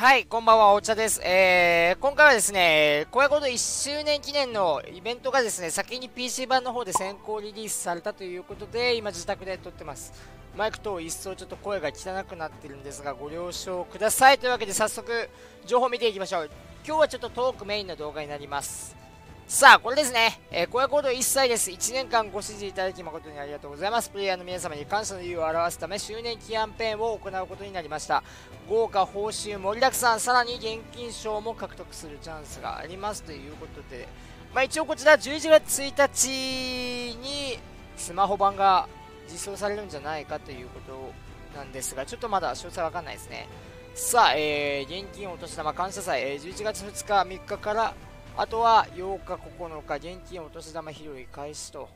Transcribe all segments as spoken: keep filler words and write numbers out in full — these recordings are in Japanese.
はい、こんばんは、お茶です。えー、今回はですね、荒野行動いっしゅうねん記念のイベントがですね、先に ピーシー 版の方で先行リリースされたということで、今自宅で撮ってます。マイク等一層ちょっと声が汚くなってるんですが、ご了承ください。というわけで早速、情報を見ていきましょう。今日はちょっとトークメインの動画になります。さあ、これですね、えー、荒野行動いっさいです。いちねんかんご支持いただき誠にありがとうございます。プレイヤーの皆様に感謝の意を表すため、周年キャンペーンを行うことになりました。豪華報酬盛りだくさん、さらに現金賞も獲得するチャンスがありますということで、まあ、一応こちらじゅういちがつついたちにスマホ版が実装されるんじゃないかということなんですが、ちょっとまだ詳細わかんないですね。さあ、えー、現金お年玉感謝祭、えー、じゅういちがつふつか、みっかからあとはようか、ここのか、現金お年玉拾い開始と、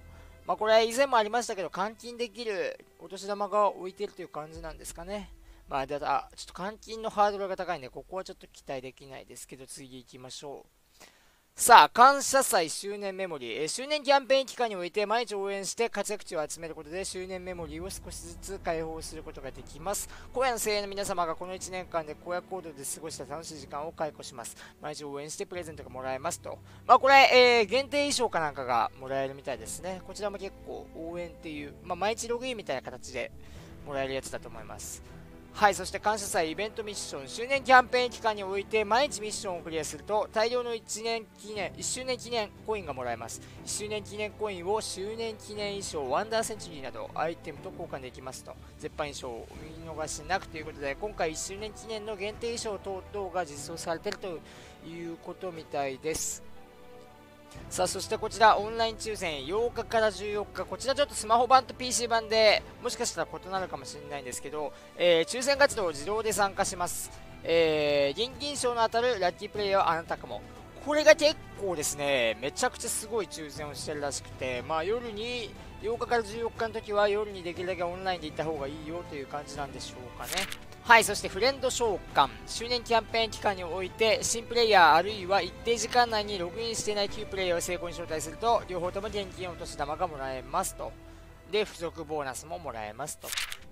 まあ、これは以前もありましたけど、換金できるお年玉が置いてるという感じなんですかね。まあ、だあちょっと換金のハードルが高いんで、ここはちょっと期待できないですけど、次行きましょう。さあ、感謝祭周年メモリー、えー、周年キャンペーン期間において毎日応援して活躍値を集めることで周年メモリーを少しずつ解放することができます。荒野の精鋭の皆様がこのいちねんかんで荒野行動で過ごした楽しい時間を解雇します。毎日応援してプレゼントがもらえますと、まあ、これ、えー、限定衣装かなんかがもらえるみたいですね。こちらも結構応援っていう、まあ、毎日ログインみたいな形でもらえるやつだと思います。はい、そして感謝祭イベントミッション、周年キャンペーン期間において毎日ミッションをクリアすると大量のいちねんきねんいっしゅうねんきねんコインがもらえます。いっしゅうねんきねんコインを周年記念衣装、ワンダーセンチュリーなどアイテムと交換できますと、絶版衣装を見逃しなくということで、今回いっしゅうねんきねんの限定衣装等々が実装されているということみたいです。さあ、そしてこちらオンライン抽選ようかからじゅうよっか、こちらちょっとスマホ版と ピーシー 版でもしかしたら異なるかもしれないんですけど、えー、抽選活動を自動で参加します。えー、現金賞の当たるラッキープレイヤーはあなたかも。これが結構ですね、めちゃくちゃすごい抽選をしてるらしくて、まあ、夜にようかからじゅうよっかの時は夜にできるだけオンラインで行った方がいいよという感じなんでしょうかね。はい、そしてフレンド召喚、周年キャンペーン期間において新プレイヤーあるいは一定時間内にログインしていない旧プレイヤーを成功に招待すると両方とも現金お年玉がもらえますと、で付属ボーナスももらえますと。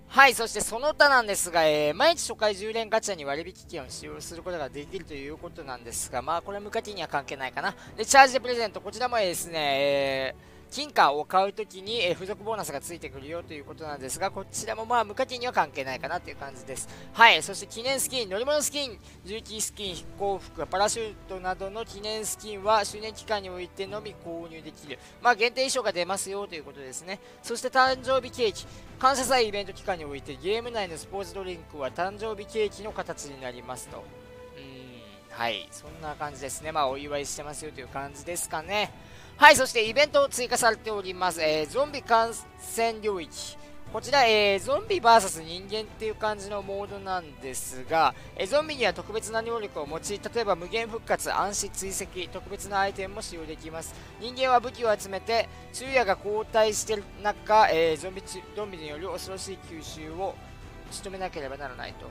はい、そしてその他なんですが、えー、毎日初回じゅうれんガチャに割引券を使用することができるということなんですが、まあこれは無課金には関係ないかな。でチャージでプレゼント、こちらもですね、えー金貨を買うときに付属ボーナスがついてくるよということなんですが、こちらもまあ無課金には関係ないかなという感じです。はい、そして記念スキン、乗り物スキン、重機スキン、飛行服、パラシュートなどの記念スキンは周年期間においてのみ購入できる。まあ限定衣装が出ますよということですね。そして誕生日ケーキ、感謝祭イベント期間においてゲーム内のスポーツドリンクは誕生日ケーキの形になりますと。うーん、はい、そんな感じですね。まあお祝いしてますよという感じですかね。はい、そしてイベントを追加されております。えー、ゾンビ感染領域。こちら、えー、ゾンビ ブイエス 人間っていう感じのモードなんですが、えー、ゾンビには特別な能力を用い、例えば無限復活、暗視、追跡、特別なアイテムも使用できます。人間は武器を集めて、昼夜が交代している中、えー、ゾンビ、ゾンビによる恐ろしい吸収を仕留めなければならないと。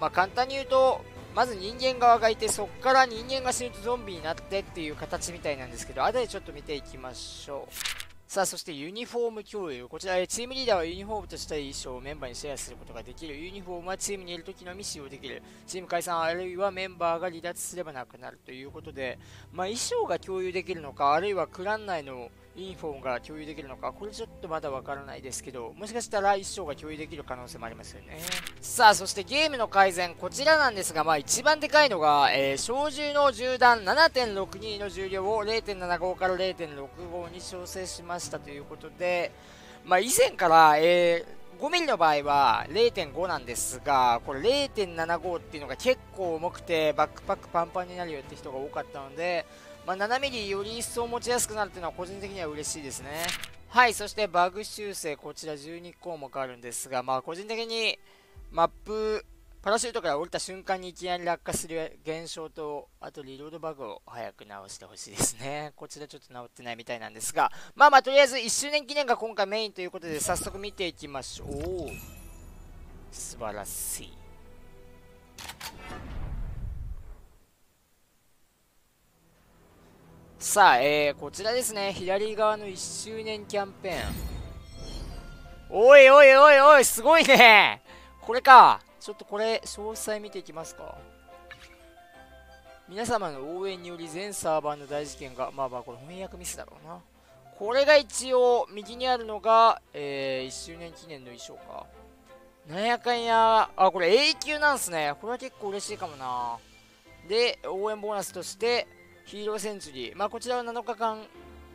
まあ、簡単に言うと、まず人間側がいて、そこから人間が死ぬとゾンビになってっていう形みたいなんですけど、後でちょっと見ていきましょう。さあ、そしてユニフォーム共有、こちらチームリーダーはユニフォームとした衣装をメンバーにシェアすることができる。ユニフォームはチームにいるときのみ使用できる。チーム解散あるいはメンバーが離脱すればなくなるということで、まあ、衣装が共有できるのか、あるいはクラン内のユニフォームが共有できるのか、これちょっとまだわからないですけど、もしかしたら衣装が共有できる可能性もありますよね。さあ、そしてゲームの改善、こちらなんですが、まあ一番でかいのが、えー、小銃の銃弾 ななてんろくに の重量を れいてんななごかられいてんろくご に調整しましたということで、まあ以前から、えーごミリ の場合は れいてんご なんですが、これ れいてんななご っていうのが結構重くてバックパックパンパンになるよって人が多かったので、まあ、ななミリ より一層持ちやすくなるっていうのは個人的には嬉しいですね。はい、そしてバグ修正、こちらじゅうにこうもくあるんですが、まあ個人的にマップパラシュートから降りた瞬間にいきなり落下する現象と、あとリロードバグを早く直してほしいですね。こちらちょっと直ってないみたいなんですが、まあまあとりあえずいっしゅうねんきねんが今回メインということで、早速見ていきましょう。素晴らしい。さあ、えー、こちらですね、左側のいっしゅうねんキャンペーン。おいおいおいおい、すごいねこれか。ちょっとこれ詳細見ていきますか。皆様の応援により全サーバーの大事件が、まあまあこれ翻訳ミスだろうな。これが一応右にあるのが、えー、いっしゅうねん記念の衣装か。なんやかんや、あ、これ永久なんすね。これは結構嬉しいかもな。で、応援ボーナスとしてヒーローセンチュリー。まあこちらはなのかかん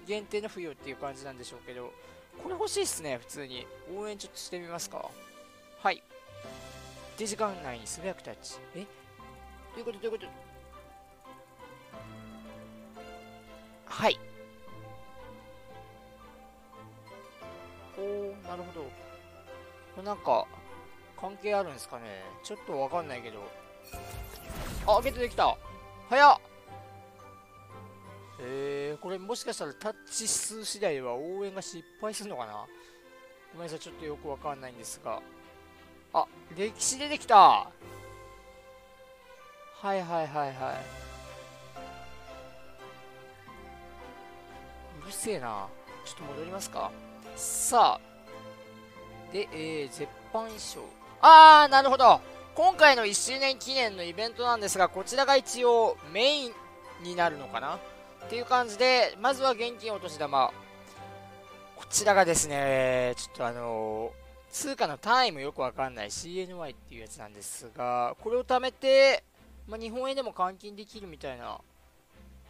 限定の付与っていう感じなんでしょうけど、これ欲しいっすね、普通に。応援ちょっとしてみますか。はい。で、時間内に素早くタッチ。え？どういうことどういうこと？はい。おー、なるほど。これなんか、関係あるんですかね。ちょっとわかんないけど。あ、ゲットできた。早っ。えー、これもしかしたらタッチ数次第では応援が失敗するのかな。ごめんなさい、ちょっとよくわかんないんですが。あ、歴史出てきた。はいはいはいはい。うるせえな。ちょっと戻りますか。さあ。で、えー、絶版衣装。あー、なるほど。今回のいっしゅうねん記念のイベントなんですが、こちらが一応メインになるのかなっていう感じで、まずは現金お年玉。こちらがですね、ちょっとあのー、通貨の単位もよくわかんない シーエヌワイ っていうやつなんですが、これを貯めて、まあ、日本円でも換金できるみたいな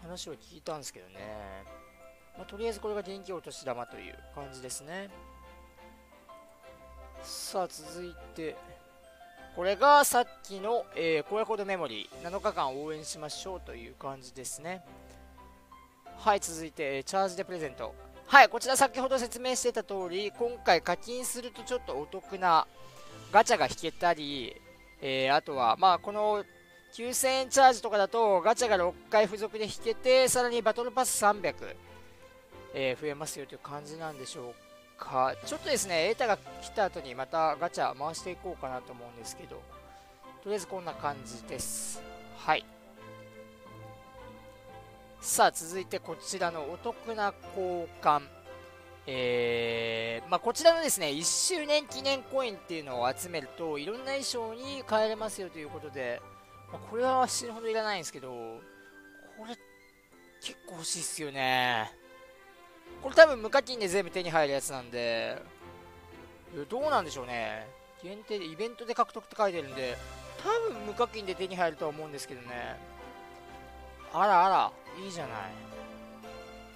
話を聞いたんですけどね。まあ、とりあえずこれが現金お年玉という感じですね。さあ、続いて、これがさっきの、えー、荒野行動メモリー。なのかかん応援しましょうという感じですね。はい、続いて、チャージでプレゼント。はい、こちら先ほど説明してた通り、今回課金するとちょっとお得なガチャが引けたり、えー、あとは、まあ、このきゅうせんえんチャージとかだと、ガチャがろっかい付属で引けて、さらにバトルパスさんびゃく、えー、増えますよという感じなんでしょうか。ちょっとですね、エータが来た後にまたガチャ回していこうかなと思うんですけど、とりあえずこんな感じです。はい。さあ、続いてこちらのお得な交換、えーまあ、こちらのですねいっしゅうねん記念コインっていうのを集めるといろんな衣装に変えれますよということで、まあ、これは死ぬほどいらないんですけど、これ結構欲しいっすよね。これ多分無課金で全部手に入るやつなんで、どうなんでしょうね。限定でイベントで獲得って書いてるんで、多分無課金で手に入るとは思うんですけどね。あらあら、いいじゃない。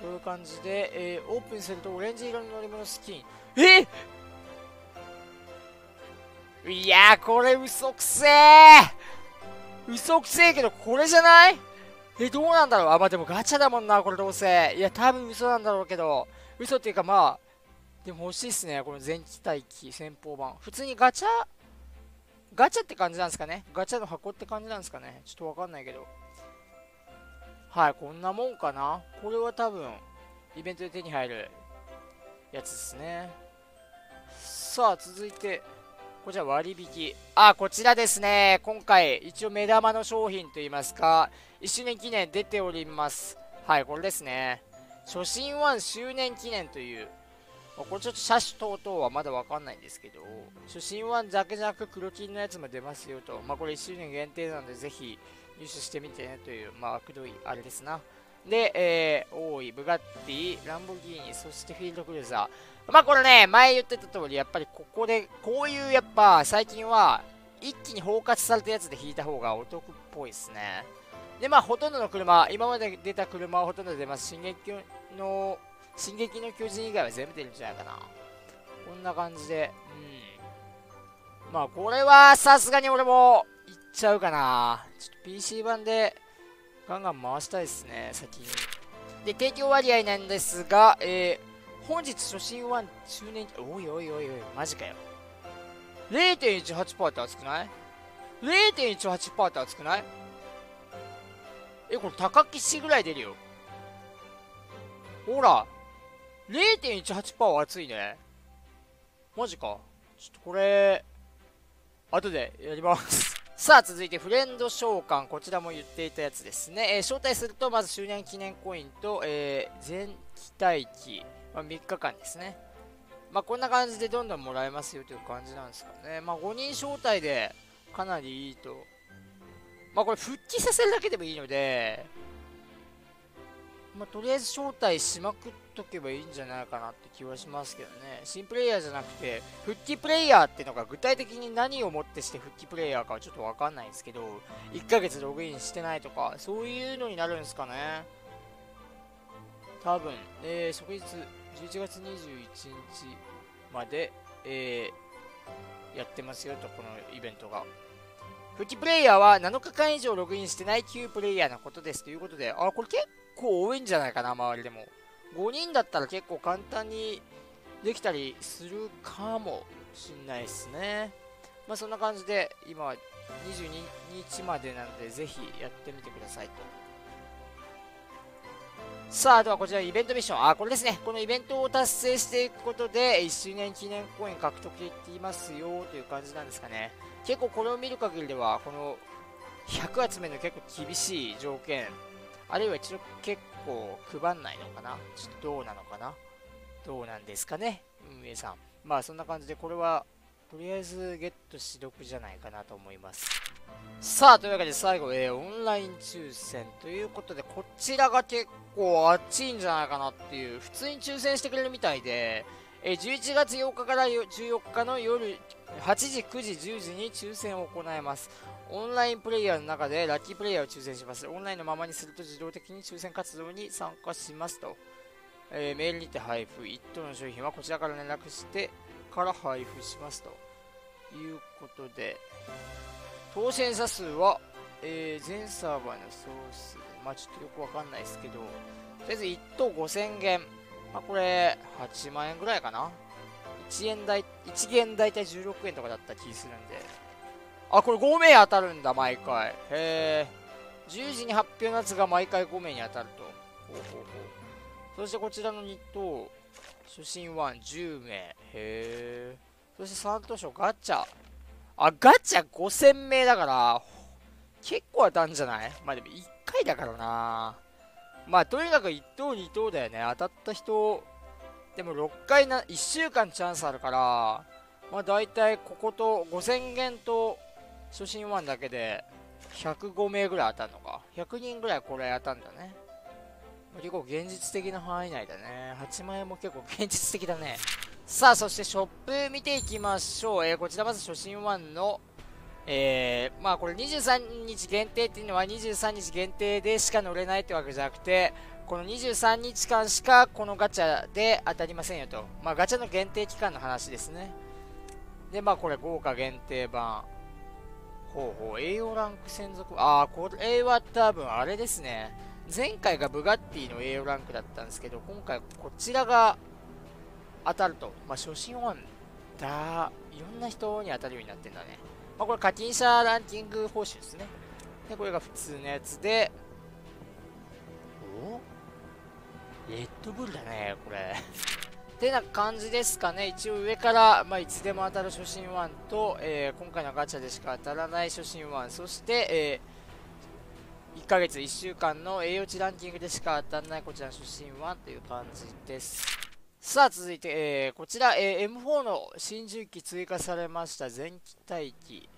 こういう感じで、えー、オープンするとオレンジ色の乗り物スキン。えっ、いやー、これ嘘くせえ嘘くせえけど、これじゃない？え、どうなんだろう。あ、まあでもガチャだもんな、これどうせ。いや、多分嘘なんだろうけど、嘘っていうかまあ、でも欲しいっすね、この前期待機、先方版。普通にガチャガチャって感じなんですかね。ガチャの箱って感じなんですかね。ちょっとわかんないけど。はい、こんなもんかな。これは多分、イベントで手に入るやつですね。さあ、続いて、こちら割引。あ、こちらですね。今回、一応目玉の商品といいますか、いっしゅうねん記念出ております。はい、これですね。初心いっしゅうねん記念という、これちょっと車種等々はまだわかんないんですけど、初心いちだけじゃなく黒金のやつも出ますよと。まあ、これいっしゅうねん限定なので、ぜひ、入手してみてねという、まあ、くどいあれですな。で、えー、多い、ブガッティ、ランボルギーニ、そしてフィールドクルーザー。まあ、これね、前言ってた通り、やっぱりここで、こういう、やっぱ、最近は、一気に包括されたやつで引いた方がお得っぽいですね。で、まあ、ほとんどの車、今まで出た車はほとんど出ます。進撃の、進撃の巨人以外は全部出るんじゃないかな。こんな感じで、うん。まあ、これは、さすがに俺も、いっちゃうかな。ちょっと ピーシー 版でガンガン回したいですね、先に。で、提供割合なんですが、えー、本日初心いっ周年、おいおいおいおい、マジかよ。れいてんいちはちパーセント って熱くない ?れいてんいちはちパーセント って熱くない？え、これ高岸ぐらい出るよ。ほら、れいてんいちはちパーセント は熱いね。マジか。ちょっとこれ、後でやります。さあ、続いてフレンド召喚、こちらも言っていたやつですね。えー、招待するとまず周年記念コインと、えー、前期待機、まあ、みっかかんですね。まあ、こんな感じでどんどんもらえますよという感じなんですかね。まあ、ごにん招待でかなりいいとまあこれ復帰させるだけでもいいので、まあ、とりあえず招待しまくっとけばいいんじゃないかなって気はしますけどね。新プレイヤーじゃなくて復帰プレイヤーってのが具体的に何をもってして復帰プレイヤーかはちょっと分かんないんですけど、いっかげつログインしてないとかそういうのになるんですかね多分。えー、即日じゅういちがつにじゅういちにちまで、えー、やってますよと、このイベントが。復帰プレイヤーはなのかかん以上ログインしてない旧プレイヤーのことですということで、あ、これ結構多いんじゃないかな、周りでも。ごにんだったら結構簡単にできたりするかもしんないですね。まあそんな感じで、今はにじゅうににちまでなので、ぜひやってみてくださいと。さあ、あとはこちらイベントミッション。あ、これですね。このイベントを達成していくことで、いっしゅうねん記念コイン獲得できますよという感じなんですかね。結構これを見る限りでは、このひゃく集めの結構厳しい条件、あるいは一応結構配んないのかな、ちょっとどうなのかな、どうなんですかね、運営さん。まあそんな感じで、これはとりあえずゲットしどくじゃないかなと思います。さあ、というわけで最後、えー、オンライン抽選ということで、こちらが結構熱いんじゃないかなっていう、普通に抽選してくれるみたいで、えー、じゅういちがつようかからじゅうよっかの夜はちじ、くじ、じゅうじに抽選を行います。オンラインプレイヤーの中でラッキープレイヤーを抽選します。オンラインのままにすると自動的に抽選活動に参加しますと、えー、メールにて配布、いち等の商品はこちらから連絡してから配布しますということで、当選者数は、えー、全サーバーの総数、まあちょっとよくわかんないですけど、とりあえずいち等ごせんげん、まあこれはちまんえんぐらいかな。いちえんだいいちげんだいたいじゅうろくえんとかだった気するんで、あ、これごめい当たるんだ、毎回。へえ、じゅうじに発表のやつが毎回ごめいに当たると。ほうほうほう。そしてこちらのに等初心いちじゅうめい、へえ。そしてさん等賞ガチャ、あ、ガチャごせんめいだから結構当たんじゃない。まあでもいっかいだからな。まあとにかくいち等に等だよね。当たった人でもろっかいな、いっしゅうかんチャンスあるから、まあ大体こことごせんげんと初心ワンだけでひゃくごめいぐらい当たるのか。ひゃくにんぐらいこれ当たるんだね。結構現実的な範囲内だね。はちまんえんも結構現実的だね。さあ、そしてショップ見ていきましょう。えー、こちらまず初心ワンの、えー、まあこれにじゅうさんにち限定っていうのはにじゅうさんにち限定でしか乗れないってわけじゃなくて、このにじゅうさんにちかんしかこのガチャで当たりませんよと。まあガチャの限定期間の話ですね。で、まあこれ豪華限定版。ほうほう、エーオー ランク専属。ああ、これは多分あれですね。前回がブガッティの エーオー ランクだったんですけど、今回こちらが当たると。まあ初心ワンだ。いろんな人に当たるようになってんだね。まあこれ課金者ランキング報酬ですね。で、これが普通のやつで。お、レッドブルだね、これ。ってな感じですかね。一応上から、まあ、いつでも当たる初心ワンと、えー、今回のガチャでしか当たらない初心ワン、そして、えー、いっかげついっしゅうかんの栄養値ランキングでしか当たらないこちらの初心ワンという感じです。さあ続いて、えー、こちら、えー、エムフォー の新重機追加されました。前期待機。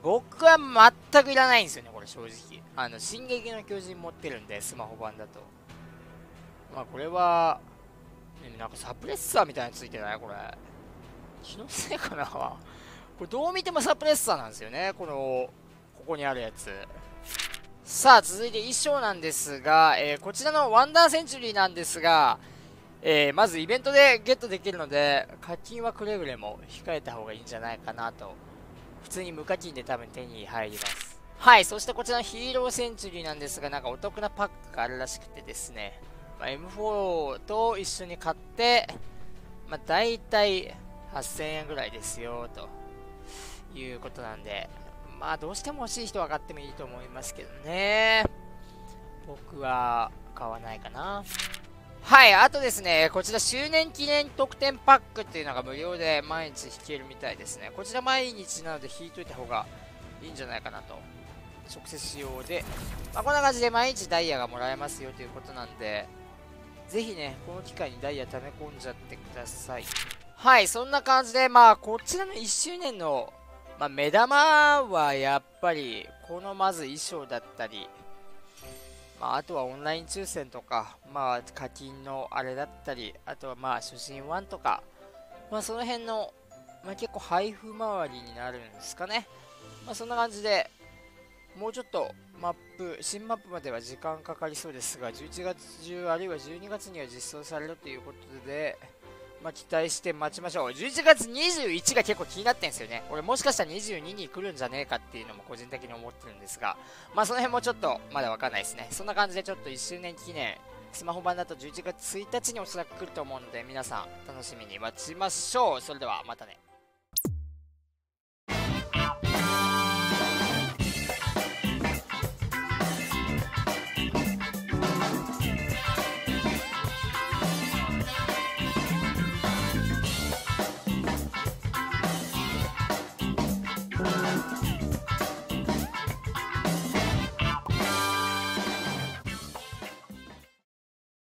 僕は全くいらないんですよね、これ正直。あの、進撃の巨人持ってるんで、スマホ版だと。まあ、これは、なんかサプレッサーみたいなのついてないこれ。気のせいかなこれどう見てもサプレッサーなんですよね、この、ここにあるやつ。さあ、続いて衣装なんですが、えー、こちらのワンダーセンチュリーなんですが、えー、まずイベントでゲットできるので、課金はくれぐれも控えた方がいいんじゃないかなと。普通に無課金で多分手に入ります。はい、そしてこちらのヒーローセンチュリーなんですが、なんかお得なパックがあるらしくてですね、まあ、エムフォー と一緒に買って、まあ、大体はっせんえんぐらいですよということなんで、まあどうしても欲しい人は買ってもいいと思いますけどね。僕は買わないかな。はい、あとですね、こちら周年記念特典パックっていうのが無料で毎日引けるみたいですね。こちら毎日なので引いといた方がいいんじゃないかなと。直接使用で、まあ、こんな感じで毎日ダイヤがもらえますよということなんで、ぜひね、この機会にダイヤ溜め込んじゃってください。はい、そんな感じで、まあこちらのいっしゅうねんのまあ、目玉はやっぱりこのまず衣装だったり、まあ、あとはオンライン抽選とか、まあ、課金のあれだったり、あとはまあ初心ワンとか、まあ、その辺の、まあ、結構配布周りになるんですかね。まあ、そんな感じでもうちょっとマップ、新マップまでは時間かかりそうですが、じゅういちがつ中あるいはじゅうにがつには実装されるということで、まあ、期待して待ちましょう。じゅういちがつにじゅういちが結構気になってんですよね。俺もしかしたらにじゅうにに来るんじゃねえかっていうのも個人的に思ってるんですが、まあその辺もちょっとまだわかんないですね。そんな感じでちょっといっしゅうねん記念、スマホ版だとじゅういちがつついたちにおそらく来ると思うので、皆さん楽しみに待ちましょう。それではまたね。We'll be right back.